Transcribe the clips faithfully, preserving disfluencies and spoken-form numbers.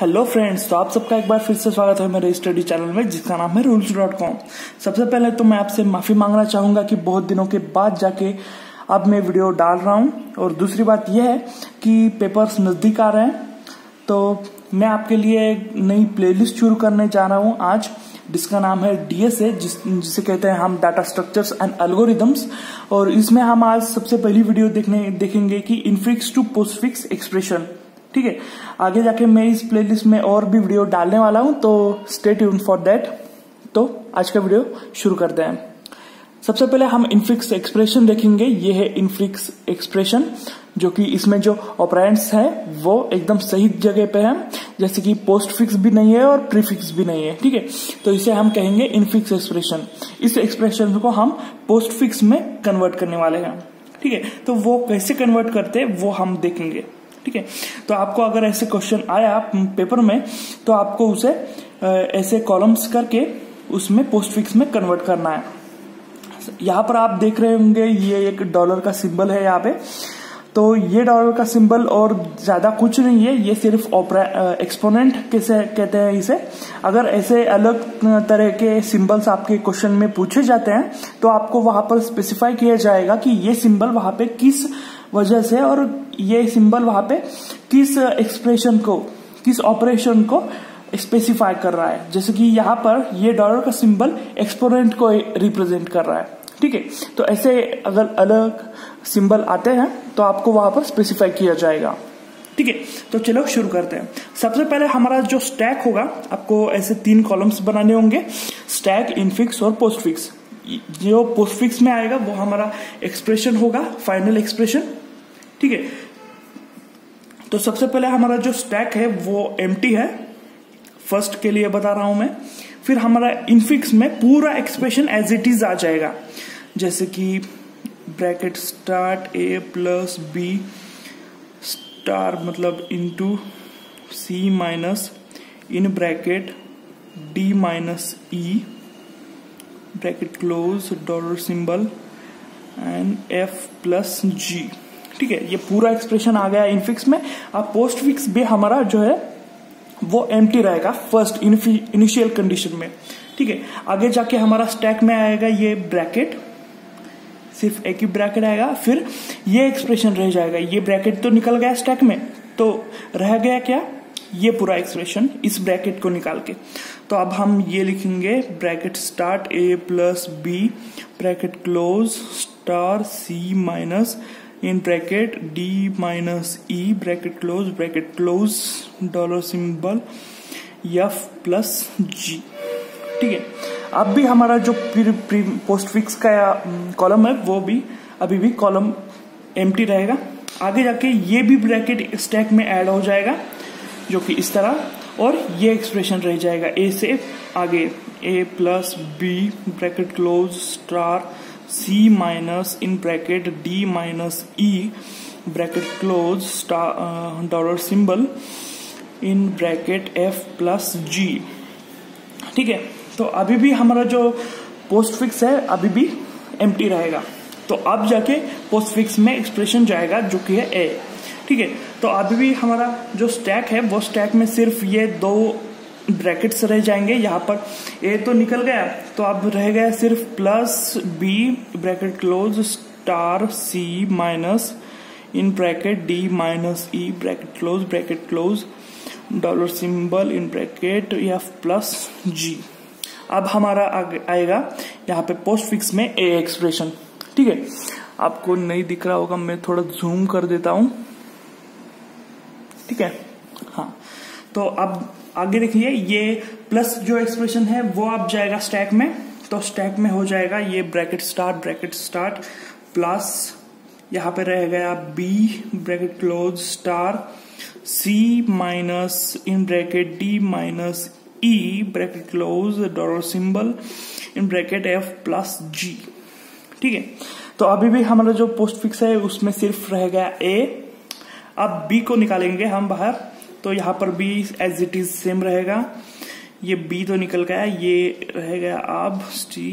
Hello friends, तो आप सबका एक बार फिर से स्वागत है मेरे स्टडी चैनल में जिसका नाम है रूल्स डॉट कॉम। सबसे पहले तो मैं आपसे माफी मांगना चाहूंगा कि बहुत दिनों के बाद जाके अब मैं वीडियो डाल रहा हूं। और दूसरी बात यह है कि पेपर्स नजदीक आ रहे हैं, तो मैं आपके लिए एक नई प्लेलिस्ट शुरू करने जा रहा हूँ आज, जिसका नाम है डी एस ए, जिस, जिसे कहते हैं हम डाटा स्ट्रक्चर्स एंड एल्गोरिदम्स। और इसमें हम आज सबसे पहली वीडियो देखने देखेंगे कि इनफिक्स टू पोस्टफिक्स एक्सप्रेशन। ठीक है, आगे जाके मैं इस प्लेलिस्ट में और भी वीडियो डालने वाला हूं, तो स्टे ट्यून फॉर दैट। तो आज का वीडियो शुरू करते हैं। सबसे पहले हम इनफिक्स एक्सप्रेशन देखेंगे। ये है इनफिक्स एक्सप्रेशन, जो कि इसमें जो ऑपरेंड्स है वो एकदम सही जगह पे है, जैसे कि पोस्टफिक्स भी नहीं है और प्रीफिक्स भी नहीं है। ठीक है, तो इसे हम कहेंगे इनफिक्स एक्सप्रेशन। इस एक्सप्रेशन को हम पोस्टफिक्स में कन्वर्ट करने वाले हैं। ठीक है, तो वो कैसे कन्वर्ट करते हैं वो हम देखेंगे। ठीक है, तो आपको अगर ऐसे क्वेश्चन आया पेपर में, तो आपको उसे ऐसे कॉलम्स करके उसमें पोस्टफिक्स में कन्वर्ट करना है। यहाँ पर आप देख रहे होंगे ये एक डॉलर का सिंबल है यहाँ पे, तो ये डॉलर का सिंबल और ज्यादा कुछ नहीं है, ये सिर्फ एक्सपोनेंट कैसे कहते हैं इसे। अगर ऐसे अलग तरह के सिंबल्स आपके क्वेश्चन में पूछे जाते हैं, तो आपको वहां पर स्पेसिफाई किया जाएगा कि ये सिंबल वहां पे किस वजह से और ये सिंबल वहां पे किस एक्सप्रेशन को, किस ऑपरेशन को स्पेसिफाई कर रहा है। जैसे कि यहाँ पर ये डॉलर का सिंबल एक्सपोनेंट को रिप्रेजेंट कर रहा है। ठीक है, तो ऐसे अगर अलग सिंबल आते हैं तो आपको वहां पर स्पेसिफाई किया जाएगा। ठीक है, तो चलो शुरू करते हैं। सबसे पहले हमारा जो स्टैक होगा, आपको ऐसे तीन कॉलम्स बनाने होंगे, स्टैक, इनफिक्स और पोस्टफिक्स। जो पोस्टफिक्स में आएगा वो हमारा एक्सप्रेशन होगा, फाइनल एक्सप्रेशन। ठीक है, तो सबसे पहले हमारा जो स्टैक है वो एम्प्टी है, फर्स्ट के लिए बता रहा हूं मैं। फिर हमारा इनफिक्स में पूरा एक्सप्रेशन एज इट इज आ जाएगा, जैसे कि bracket start A plus B star मतलब into C minus in bracket D minus E bracket close dollar symbol and F plus G. ठीक है, ये पूरा एक्सप्रेशन आ गया इनफिक्स में। अब पोस्टफिक्स भी हमारा जो है वो एम्प्टी रहेगा फर्स्ट इनिशियल कंडीशन में। ठीक है, आगे जाके हमारा स्टैक में आएगा ये ब्रैकेट, सिर्फ एक ही ब्रैकेट आएगा, फिर ये एक्सप्रेशन रह जाएगा। ये ब्रैकेट तो निकल गया स्टैक में, तो रह गया क्या, ये पूरा एक्सप्रेशन इस ब्रैकेट को निकाल के। तो अब हम ये लिखेंगे bracket start A plus B bracket close star C minus in bracket D minus E bracket close bracket close dollar symbol F plus G. ठीक है, अब भी हमारा जो पोस्टफिक्स का कॉलम है वो भी अभी भी कॉलम एम्प्टी रहेगा। आगे जाके ये भी ब्रैकेट स्टैक में ऐड हो जाएगा, जो कि इस तरह, और ये एक्सप्रेशन रह जाएगा ए से आगे A plus B bracket close star C minus in bracket D minus E bracket close star dollar symbol in bracket F plus G. ठीक है, तो अभी भी हमारा जो पोस्टफिक्स है अभी भी एम्प्टी रहेगा। तो अब जाके पोस्टफिक्स में एक्सप्रेशन जाएगा जो कि है ए। ठीक है, तो अभी भी हमारा जो स्टैक है वो स्टैक में सिर्फ ये दो ब्रैकेट्स रह जाएंगे। यहाँ पर ए तो निकल गया, तो अब रह गया सिर्फ plus B bracket close star C minus in bracket D minus E bracket close bracket close dollar symbol in bracket F plus G. अब हमारा आएगा यहाँ पे पोस्टफिक्स में ए एक्सप्रेशन। ठीक है, आपको नहीं दिख रहा होगा, मैं थोड़ा जूम कर देता हूं। ठीक है, हाँ, तो अब आगे देखिए ये प्लस जो एक्सप्रेशन है वो अब जाएगा स्टैक में। तो स्टैक में हो जाएगा ये bracket start bracket start plus यहाँ पे रह गया B bracket close star C minus in bracket D minus E bracket close dollar symbol in bracket F plus G. ठीक है, तो अभी भी हमारा जो पोस्टफिक्स है उसमें सिर्फ रह गया ए। अब बी को निकालेंगे हम बाहर, तो यहाँ पर भी एज इट इज सेम रहेगा। ये बी तो निकल गया, ये रह गया अब C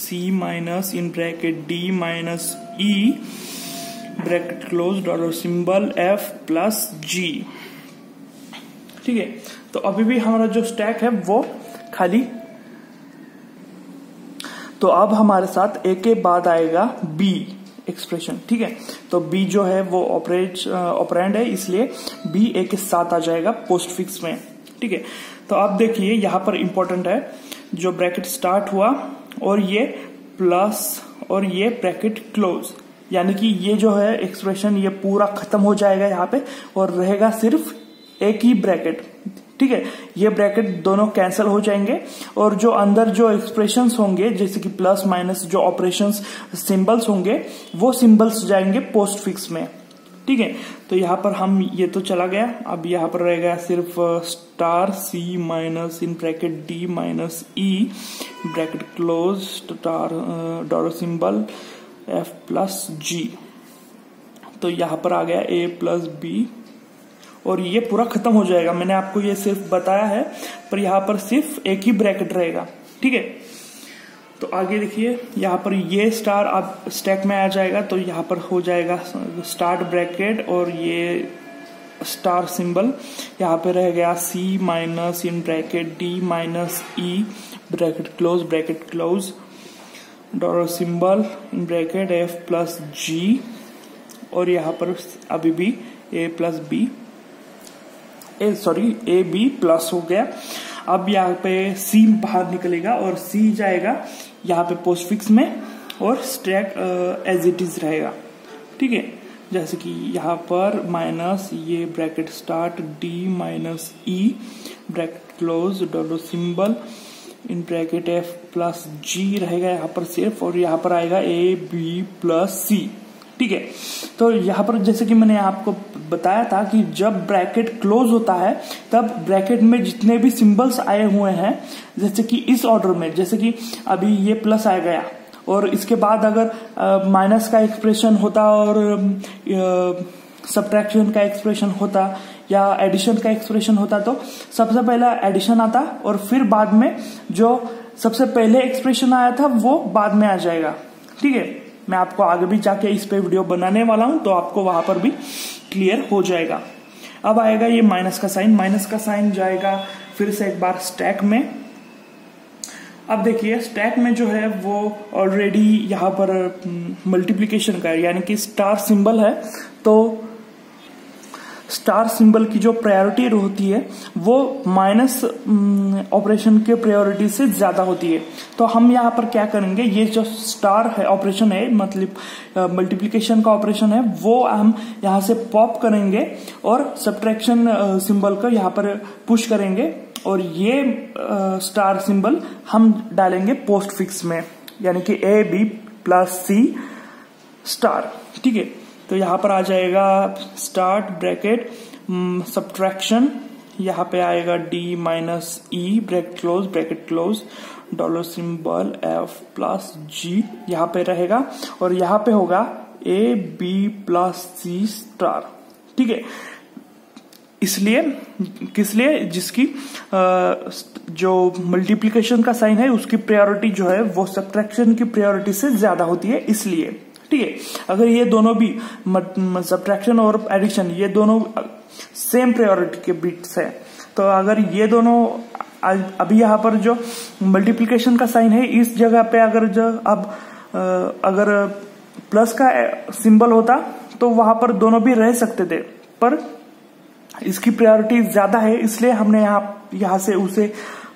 C minus in bracket D minus E bracket close dollar symbol F plus G. ठीक है। तो अभी भी हमारा जो स्टैक है वो खाली। तो अब हमारे साथ ए के बाद आएगा बी एक्सप्रेशन, ठीक है। तो बी जो है वो ऑपरेट ऑपरेंड है, इसलिए बी ए के साथ आ जाएगा पोस्टफिक्स में, ठीक है। तो आप देखिए यहाँ पर इम्पोर्टेंट है जो ब्रैकेट स्टार्ट हुआ और ये प्लस और ये ब्रैकेट क्लोज, यानी कि ये जो है एक्सप्रेशन ये पूरा खत्म हो जाएगा यहाँ पे और रहेगा सिर्फ एक ही ब्रैकेट, ठीक है। ये ब्रैकेट दोनों कैंसिल हो जाएंगे और जो अंदर जो एक्सप्रेशंस होंगे जैसे कि प्लस माइनस जो ऑपरेशंस सिंबल्स होंगे वो सिंबल्स जाएंगे पोस्टफिक्स में, ठीक है। तो यहाँ पर हम ये तो चला गया, अब यहाँ पर रहेगा सिर्फ star C minus in bracket D minus E bracket close star dollar symbol F plus G. तो यहाँ पर आ गया ए प्लस बी और ये पूरा खत्म हो जाएगा। मैंने आपको ये सिर्फ बताया है पर यहाँ पर सिर्फ एक ही ब्रैकेट रहेगा, ठीक है। तो आगे देखिए यहाँ पर ये स्टार अब स्टैक में आ जाएगा, तो यहाँ पर हो जाएगा स्टार्ट ब्रैकेट और ये स्टार सिंबल, यहाँ पे रह गया C minus in bracket D minus E bracket close bracket close dollar symbol in bracket F plus G और यहाँ पर अभी भी A plus B A sorry A B plus हो गया। अब यहाँ पे C बाहर निकलेगा और C जाएगा यहाँ पे पोस्टफिक्स में और स्टैक एज इट इज रहेगा, ठीक है। जैसे कि यहाँ पर माइनस ये bracket start D minus E bracket close dollar symbol in bracket F plus G रहेगा यहाँ पर सिर्फ और यहाँ पर आएगा A B प्लस C, ठीक है। तो यहाँ पर जैसे कि मैंने आपको बताया था कि जब ब्रैकेट क्लोज होता है तब ब्रैकेट में जितने भी सिंबल्स आए हुए हैं जैसे कि इस ऑर्डर में, जैसे कि अभी ये प्लस आ गया और इसके बाद अगर माइनस का एक्सप्रेशन होता और सब्ट्रैक्शन का एक्सप्रेशन होता या एडिशन का एक्सप्रेशन होता तो सबसे पहला एडिशन आता और फिर बाद में जो सबसे पहले एक्सप्रेशन आया था वो बाद में आ जाएगा, ठीक है। मैं आपको आगे भी जाके इस पे वीडियो बनाने वाला हूं तो आपको वहां पर भी क्लियर हो जाएगा। अब आएगा ये माइनस का साइन, माइनस का साइन जाएगा फिर से एक बार स्टैक में। अब देखिए स्टैक में जो है वो ऑलरेडी यहाँ पर मल्टीप्लिकेशन का है, यानी कि स्टार सिंबल है तो स्टार सिंबल की जो प्रायोरिटी होती है वो माइनस ऑपरेशन के प्रायोरिटी से ज्यादा होती है। तो हम यहाँ पर क्या करेंगे, ये जो स्टार है ऑपरेशन है मतलब मल्टीप्लिकेशन का ऑपरेशन है वो हम यहाँ से पॉप करेंगे और सब्ट्रैक्शन सिंबल को यहाँ पर पुश करेंगे और ये स्टार सिंबल हम डालेंगे पोस्टफिक्स में, यानी कि A B plus C star, ठीक है। तो यहाँ पर आ जाएगा स्टार्ट ब्रैकेट सब्ट्रैक्शन, यहाँ पे आएगा d minus E bracket close bracket close dollar symbol f plus G यहाँ पे रहेगा और यहाँ पे होगा a b plus C star, ठीक है। इसलिए किस लिए जिसकी जो मल्टीप्लिकेशन का साइन है उसकी प्रायोरिटी जो है वो सब्ट्रैक्शन की प्रायोरिटी से ज्यादा होती है, इसलिए, ठीक है। अगर ये दोनों भी सब्ट्रैक्शन और एडिशन ये दोनों सेम प्रायोरिटी के बिट्स है तो अगर ये दोनों अभी यहाँ पर जो मल्टीप्लिकेशन का साइन है इस जगह पे अगर जो अब अगर प्लस का सिंबल होता तो वहां पर दोनों भी रह सकते थे पर इसकी प्रायोरिटी ज्यादा है इसलिए हमने यहाँ यहाँ से उसे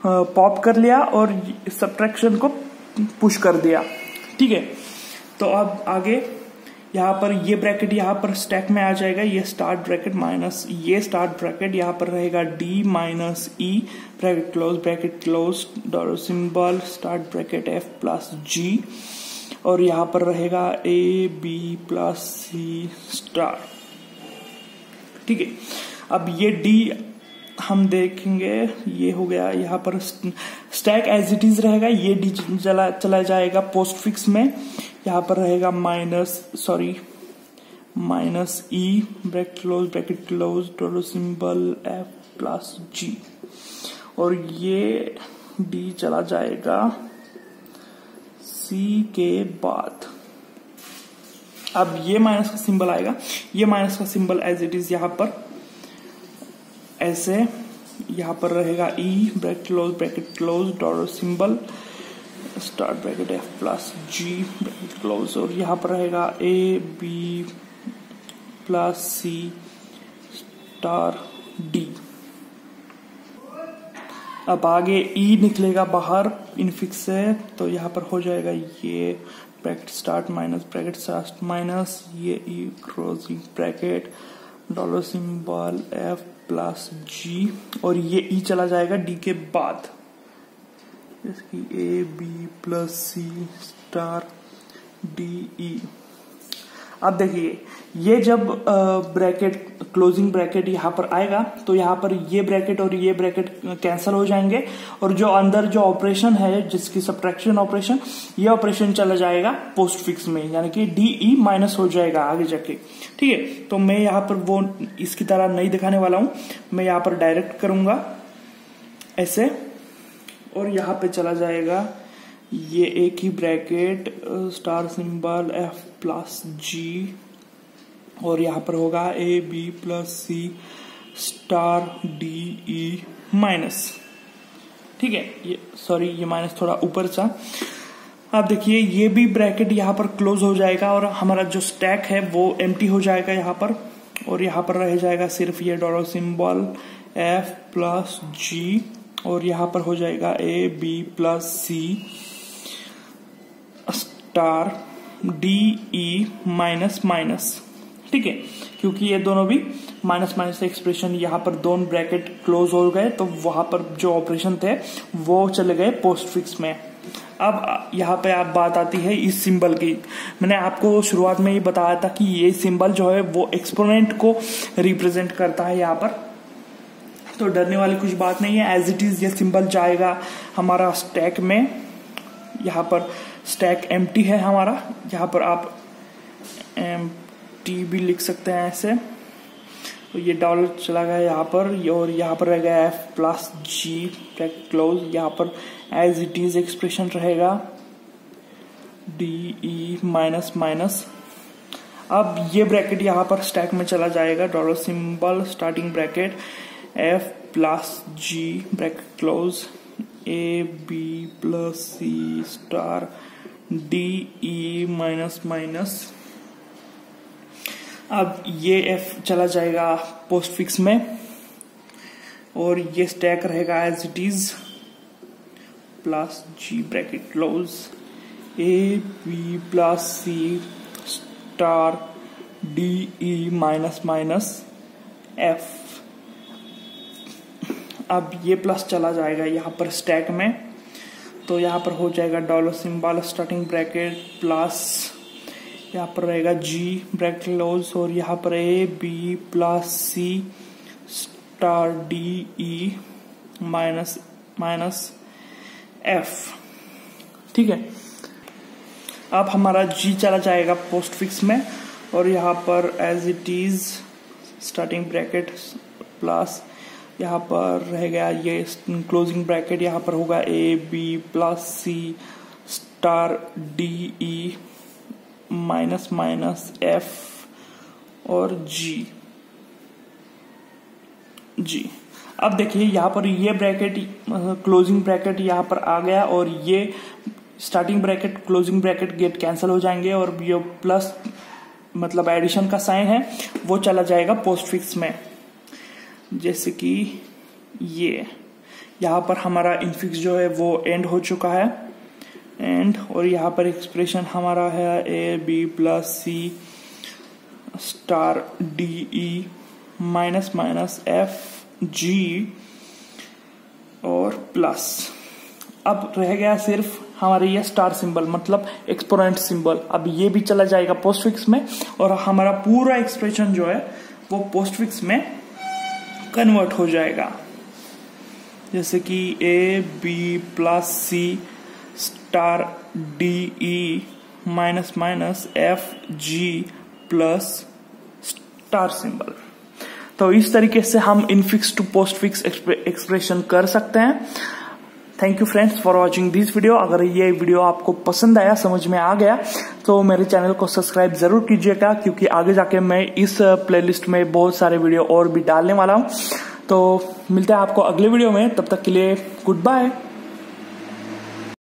पॉप कर लिया और सब्ट्रैक्शन को पुश कर दिया, ठीक है। तो अब आगे यहाँ पर ये ब्रैकेट यहाँ पर स्टैक में आ जाएगा, ये स्टार्ट ब्रैकेट माइनस ये स्टार्ट ब्रैकेट यहाँ पर रहेगा d minus E bracket close bracket close dollar symbol start bracket f plus G और यहाँ पर रहेगा a b plus C star, ठीक है। अब ये d हम देखेंगे, ये हो गया यहाँ पर स्टैक एज इट इज रहेगा, ये डी चला चला जाएगा पोस्टफिक्स में, यहाँ पर रहेगा minus sorry minus E bracket close bracket close dollar symbol F plus G और ये डी चला जाएगा सी के बाद। अब ये माइनस का सिंबल आएगा, ये माइनस का सिंबल एज इट इज यहाँ पर ऐसे यहाँ पर रहेगा E bracket close bracket close dot symbol start bracket F plus G bracket close और यहाँ पर रहेगा A B plus C star D. अब आगे ई निकलेगा बाहर इनफिक्स से, तो यहाँ पर हो जाएगा ये bracket start minus bracket start minus ये E closing bracket dollar symbol F plus G और ये ई चला जाएगा डी के बाद इसकी A B plus C star D E. अब देखिए ये जब ब्रैकेट क्लोजिंग ब्रैकेट यहाँ पर आएगा तो यहाँ पर ये ब्रैकेट और ये ब्रैकेट कैंसिल हो जाएंगे और जो अंदर जो ऑपरेशन है जिसकी सब्ट्रैक्शन ऑपरेशन ये ऑपरेशन चला जाएगा पोस्ट फिक्स में, यानी कि डी ई माइनस हो जाएगा आगे जाके। ठीक है, तो मैं यहाँ पर वो इसकी तरह नहीं दिखाने वाला हूँ, मैं यहाँ पर डायरेक्ट करूंगा ऐसे और यहाँ पे चला जाएगा ये एक ही bracket star symbol F plus G और यहाँ पर होगा A B plus C star D E minus. ठीक है, ये सॉरी ये माइनस थोड़ा ऊपर सा। आप देखिए ये भी ब्रैकेट यहाँ पर क्लोज हो जाएगा और हमारा जो स्टैक है वो एम्प्टी हो जाएगा यहाँ पर और यहाँ पर रह जाएगा सिर्फ ये dollar symbol F plus G और यहाँ पर हो जाएगा A B plus C star D E minus minus. ठीक है, क्योंकि ये दोनों भी माइनस माइनस एक्सप्रेशन यहाँ पर दोनों ब्रैकेट क्लोज हो गए तो वहां पर जो ऑपरेशन थे वो चले गए पोस्टफिक्स में। अब यहाँ पे आप बात आती है इस सिंबल की। मैंने आपको शुरुआत में ही बताया था कि ये सिंबल जो है वो एक्सपोनेंट को रिप्रेजेंट करता है यहाँ पर, तो डरने वाली कुछ बात नहीं है। एज इट इज ये सिंबल जाएगा हमारा स्टैक में, यहाँ पर स्टैक एम्प्टी है हमारा, यहाँ पर आप एम्प्टी भी लिख सकते हैं ऐसे। तो ये डॉलर चला गया यहाँ पर और यहाँ पर रह गया F plus G bracket close, यहाँ पर एज इट इज एक्सप्रेशन रहेगा डी ई माइनस माइनस। अब ये ब्रैकेट यहाँ पर स्टैक में चला जाएगा dollar symbol starting bracket F plus G bracket close A B plus C star D E minus minus. अब ये F चला जाएगा पोस्ट फिक्स में और ये स्टैक रहेगा as it is plus G bracket close A B plus C star D E minus minus F। अब ये प्लस चला जाएगा यहाँ पर स्टैक में, तो यहाँ पर हो जाएगा dollar symbol starting bracket plus यहाँ पर रहेगा जी ब्रैकेट क्लोज और यहाँ पर A B plus C star D E minus minus F. ठीक है, अब हमारा जी चला जाएगा पोस्ट फिक्स में और यहाँ पर as it is starting bracket plus यहाँ पर रह गया ये क्लोजिंग ब्रैकेट, यहाँ पर होगा A B plus C star D E minus minus F और जी जी। अब देखिए यहाँ पर ये ब्रैकेट क्लोजिंग ब्रैकेट यहाँ पर आ गया और ये starting bracket closing bracket get cancel हो जाएंगे और ये प्लस मतलब एडिशन का साइन है वो चला जाएगा पोस्टफिक्स में, जैसे कि ये यहाँ पर हमारा इनफिक्स जो है वो एंड हो चुका है एंड और यहाँ पर एक्सप्रेशन हमारा है A B plus C star D E minus minus F G और प्लस। अब रह गया सिर्फ हमारे ये स्टार सिंबल मतलब एक्सपोनेंट सिंबल, अब ये भी चला जाएगा पोस्टफिक्स में और हमारा पूरा एक्सप्रेशन जो है वो पोस्टफिक्स में कन्वर्ट हो जाएगा, जैसे कि A B plus C star D E minus minus F G plus star symbol. तो इस तरीके से हम इनफिक्स टू पोस्टफिक्स एक्सप्रेशन कर सकते हैं। Thank you friends for watching this video. अगर ये वीडियो आपको पसंद आया, समझ में आ गया, तो मेरे चैनल को सब्सक्राइब जरूर कीजिएगा, क्योंकि आगे जाके मैं इस प्लेलिस्ट में बहुत सारे वीडियो और भी डालने वाला हूँ। तो मिलते हैं आपको अगले वीडियो में, तब तक के लिए गुड बाय।